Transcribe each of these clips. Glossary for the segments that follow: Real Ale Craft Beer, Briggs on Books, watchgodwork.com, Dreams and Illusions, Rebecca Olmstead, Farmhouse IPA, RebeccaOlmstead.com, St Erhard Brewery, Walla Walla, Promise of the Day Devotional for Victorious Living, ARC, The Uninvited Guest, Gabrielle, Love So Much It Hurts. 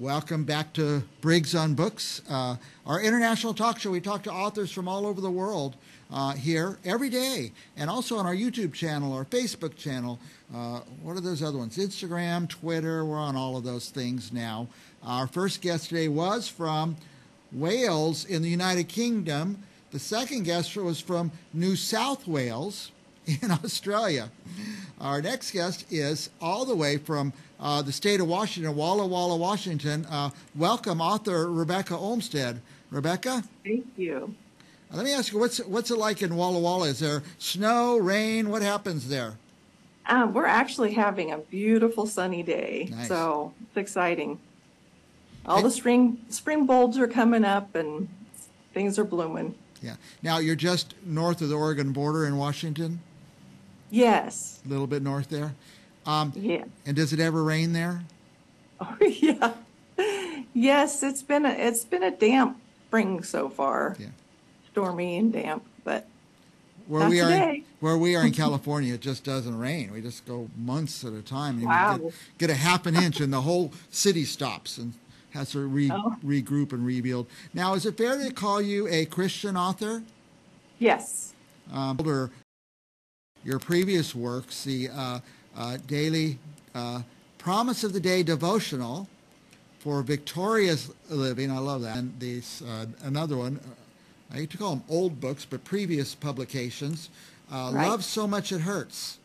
Welcome back to Briggs on Books, our international talk show. We talk to authors from all over the world here every day, and also on our YouTube channel, our Facebook channel. What are those other ones? Instagram, Twitter, we're on all of those things now. Our first guest today was from Wales in the United Kingdom. The second guest was from New South Wales in Australia. Our next guest is all the way from the state of Washington, Walla Walla, Washington. Welcome, author Rebecca Olmstead. Rebecca? Thank you. Let me ask you, what's it like in Walla Walla? Is there snow, rain? What happens there? We're actually having a beautiful sunny day, nice. So it's exciting. The spring bulbs are coming up and things are blooming. Yeah. Now, you're just north of the Oregon border in Washington? Yes. A little bit north there? Yeah. And does it ever rain there? Oh, yeah. Yes, it's been a damp spring so far. Yeah. Stormy and damp, but where we are in California, it just doesn't rain. We just go months at a time. And wow. Get a half an inch and the whole city stops and has to regroup and rebuild. Now, is it fair to call you a Christian author? Yes. Your previous works, the daily Promise of the Day Devotional for Victorious Living. I love that. And these, another one, I hate to call them old books, but previous publications, right. Love So Much It Hurts.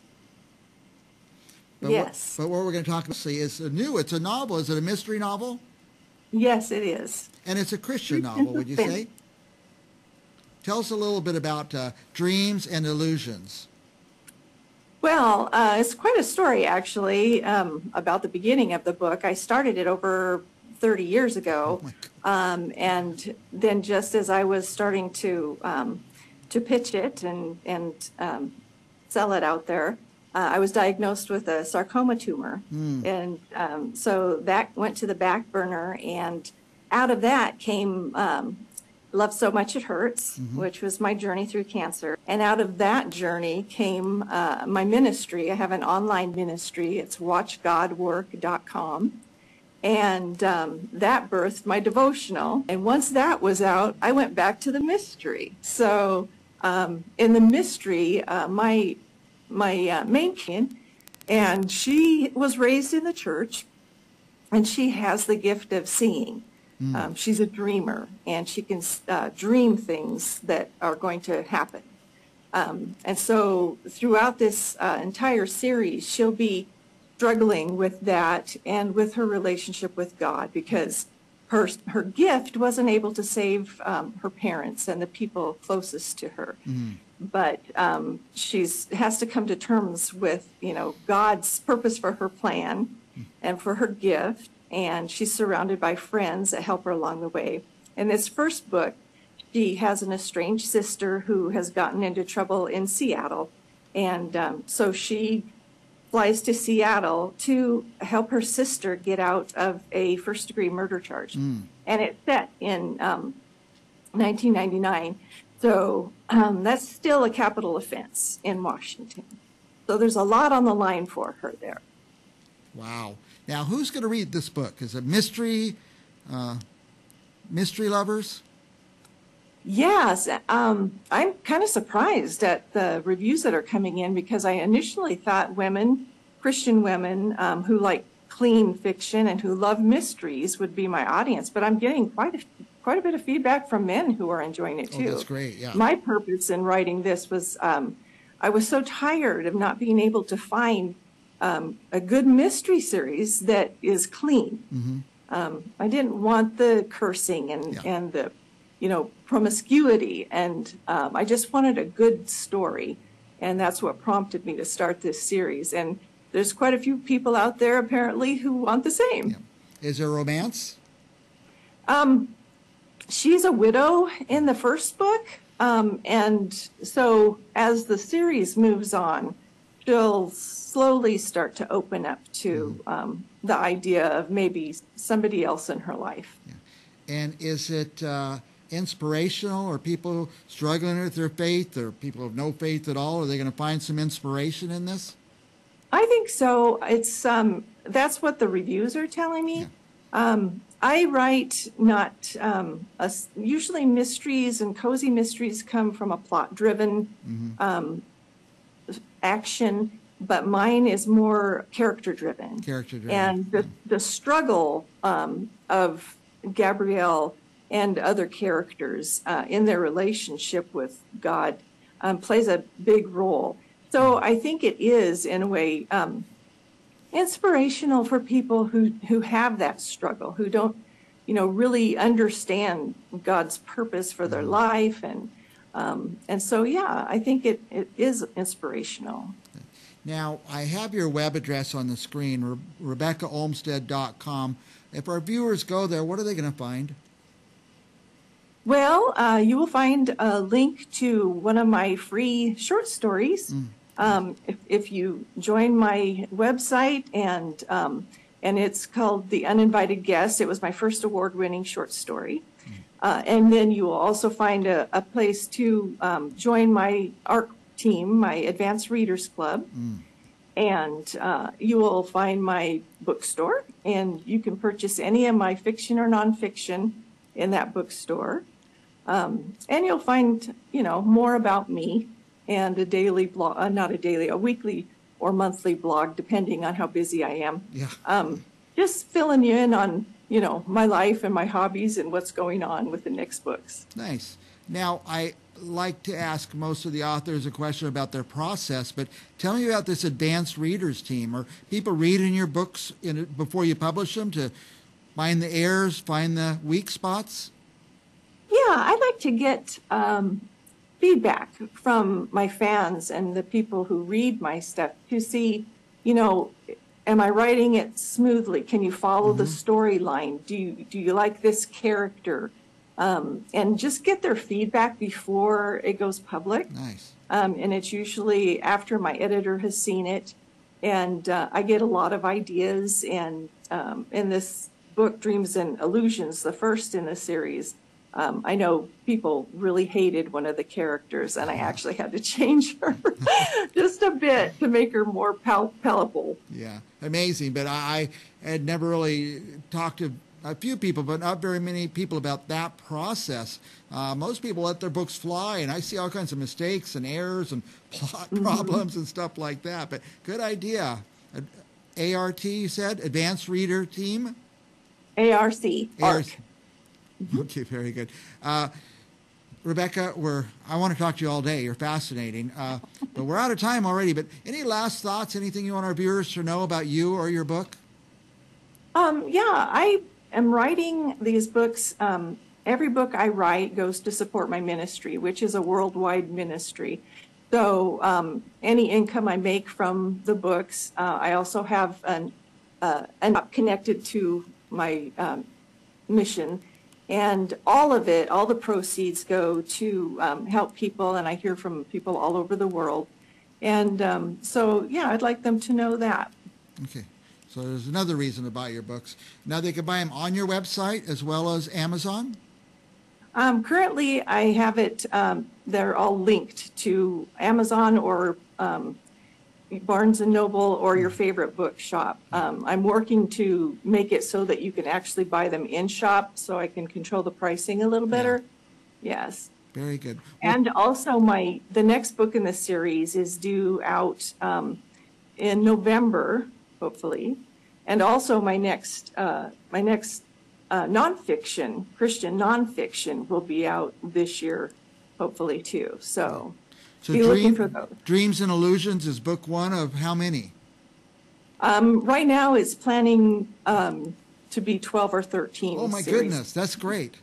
But yes. But what we're going to talk about is it's a novel. Is it a mystery novel? Yes, it is. And it's a Christian novel, would you say? Tell us a little bit about Dreams and Illusions. Well, it's quite a story, actually, about the beginning of the book. I started it over 30 years ago, and then just as I was starting to pitch it and sell it out there, I was diagnosed with a sarcoma tumor, and so that went to the back burner, and out of that came Love So Much It Hurts, which was my journey through cancer, and out of that journey came my ministry. I have an online ministry. It's watchgodwork.com, and that birthed my devotional, and once that was out, I went back to the mystery. So in the mystery, my main kin, and she was raised in the church, and she has the gift of seeing. She's a dreamer, and she can dream things that are going to happen. And so throughout this entire series, she'll be struggling with that and with her relationship with God, because her gift wasn't able to save her parents and the people closest to her. But she's has to come to terms with, God's purpose for her plan and for her gift, and she's surrounded by friends that help her along the way. In this first book, she has an estranged sister who has gotten into trouble in Seattle, and so she flies to Seattle to help her sister get out of a first-degree murder charge. And it's set in 1999. So that's still a capital offense in Washington. So there's a lot on the line for her there. Wow. Now, who's going to read this book? Is it mystery lovers? Yes. I'm kind of surprised at the reviews that are coming in, because I initially thought Christian women who like clean fiction and who love mysteries would be my audience, but I'm getting quite a bit of feedback from men who are enjoying it too. Oh, that's great, yeah. My purpose in writing this was I was so tired of not being able to find a good mystery series that is clean. I didn't want the cursing and the promiscuity, and I just wanted a good story, and that's what prompted me to start this series. And there's quite a few people out there apparently who want the same. Yeah. Is there romance? She's a widow in the first book, and so as the series moves on, she'll slowly start to open up to the idea of maybe somebody else in her life. Yeah. And is it inspirational? Are people struggling with their faith, or people who have no faith at all? Are they going to find some inspiration in this? I think so. That's what the reviews are telling me. Yeah. I write not usually mysteries, and cozy mysteries come from a plot-driven action, but mine is more character-driven. And the struggle of Gabrielle and other characters in their relationship with God plays a big role. So I think it is, in a way, inspirational for people who have that struggle, who don't, you know, really understand God's purpose for their life. And so, yeah, I think it is inspirational. Now, I have your web address on the screen, RebeccaOlmstead.com. If our viewers go there, what are they going to find? Well, you will find a link to one of my free short stories. If you join my website, and it's called The Uninvited Guest. It was my first award-winning short story. And then you will also find a place to join my ARC team, my Advanced Readers Club. And you will find my bookstore, and you can purchase any of my fiction or nonfiction in that bookstore. And you'll find, you know, more about me, and a daily blog, not a daily, a weekly or monthly blog, depending on how busy I am. Just filling you in on, you know, my life and my hobbies and what's going on with the next books. Nice. Now, I like to ask most of the authors a question about their process, but tell me about this advanced readers team. Are people reading your books before you publish them to find the errors, find the weak spots? Yeah, I like to get... feedback from my fans and the people who read my stuff to see, you know, am I writing it smoothly? Can you follow the storyline? Do you like this character? And just get their feedback before it goes public. Nice. And it's usually after my editor has seen it, and I get a lot of ideas. And in this book, Dreams and Illusions, the first in the series, I know people really hated one of the characters, and I actually had to change her just a bit to make her more palatable. Yeah, amazing. But I had never really talked to a few people, but not very many people about that process. Most people let their books fly, and I see all kinds of mistakes and errors and plot problems and stuff like that. But good idea. ART, you said? Advanced Reader Team? ARC. Okay, very good. Rebecca, I want to talk to you all day. You're fascinating. But we're out of time already. But any last thoughts, anything you want our viewers to know about you or your book? Yeah, I am writing these books. Every book I write goes to support my ministry, which is a worldwide ministry. So any income I make from the books, I also have an connected to my mission. And all of it, all the proceeds go to help people, and I hear from people all over the world. And so, yeah, I'd like them to know that. Okay. So there's another reason to buy your books. Now they can buy them on your website as well as Amazon? Currently, I have it, they're all linked to Amazon or Barnes & Noble or your favorite bookshop. I'm working to make it so that you can actually buy them in shop, so I can control the pricing a little better. Yes. Very good. And also the next book in the series is due out in November, hopefully. And also my next nonfiction, Christian nonfiction, will be out this year, hopefully too. So. So Dreams and Illusions is book one of how many? Right now it's planning to be 12 or 13. Oh, my goodness. That's great.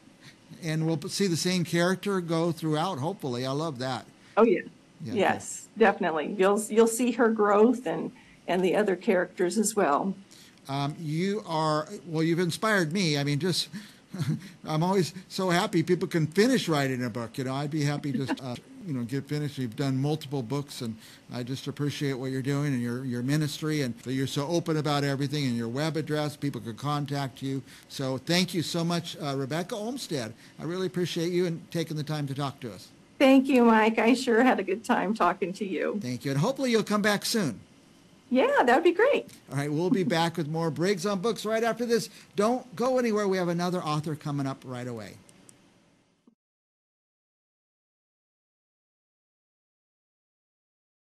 And we'll see the same character go throughout, hopefully. I love that. Oh, yeah. Yes, definitely. You'll see her growth and the other characters as well. You've inspired me. I mean, just... I'm always so happy people can finish writing a book. You know, I'd be happy just, get finished. You've done multiple books, and I just appreciate what you're doing and your ministry, and you're so open about everything, and your web address. People can contact you. So thank you so much, Rebecca Olmstead. I really appreciate you and taking the time to talk to us. Thank you, Mike. I sure had a good time talking to you. Thank you. And hopefully you'll come back soon. Yeah, that would be great. All right, we'll be back with more Briggs on Books right after this. Don't go anywhere. We have another author coming up right away.